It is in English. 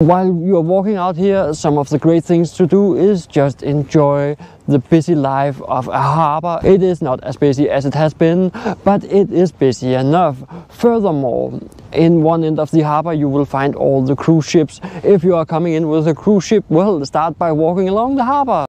While you are walking out here, some of the great things to do is just enjoy the busy life of a harbour. It is not as busy as it has been, but it is busy enough. Furthermore, in one end of the harbour you will find all the cruise ships. If you are coming in with a cruise ship, well, start by walking along the harbour.